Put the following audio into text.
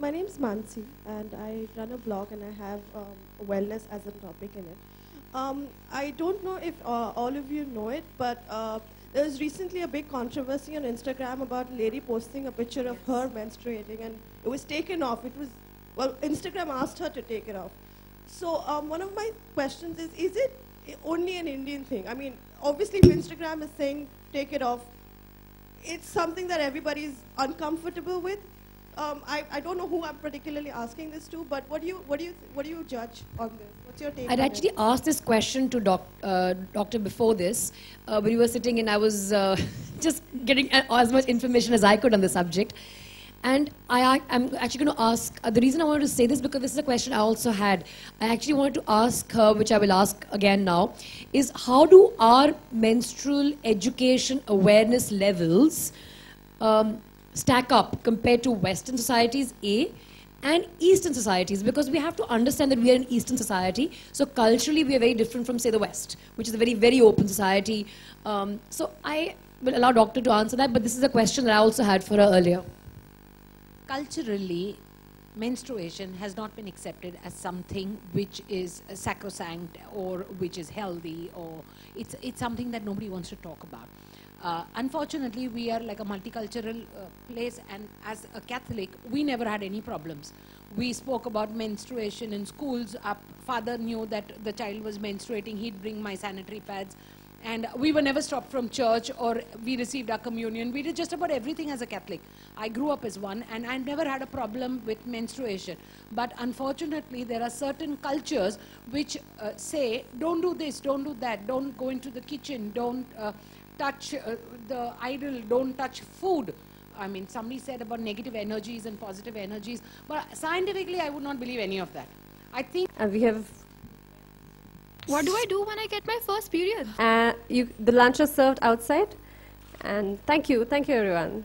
My name is Mansi, and I run a blog, and I have wellness as a topic in it. I don't know if all of you know it, but there was recently a big controversy on Instagram about a lady posting a picture of her menstruating, and it was taken off. It was, well, Instagram asked her to take it off. So one of my questions is it only an Indian thing? I mean, obviously if Instagram is saying take it off, it's something that everybody's uncomfortable with. I don't know who I'm particularly asking this to, but what do you judge on this? What's your take? I'd actually asked this question to doctor before this, when we were sitting and I was just getting as much information as I could on the subject. And I'm actually going to ask, the reason I wanted to say this, because this is a question I also had. I actually wanted to ask her, which I will ask again now, is how do our menstrual education awareness levels stack up compared to Western societies, A, and Eastern societies? Because we have to understand that we are an Eastern society, so culturally we are very different from, say, the West, which is a very, very open society. So I will allow Doctor to answer that, but this is a question that I also had for her earlier. Culturally, menstruation has not been accepted as something which is sacrosanct or which is healthy, or it's something that nobody wants to talk about. Unfortunately, we are like a multicultural place, and as a Catholic, we never had any problems. We spoke about menstruation in schools. Our father knew that the child was menstruating. He'd bring my sanitary pads. And we were never stopped from church, or we received our communion. We did just about everything as a Catholic. I grew up as one, and I never had a problem with menstruation. But unfortunately, there are certain cultures which say, don't do this, don't do that, don't go into the kitchen, don't touch the idol, don't touch food. I mean, somebody said about negative energies and positive energies, but scientifically, I would not believe any of that. I think we have... What do I do when I get my first period? The lunch is served outside. And thank you everyone.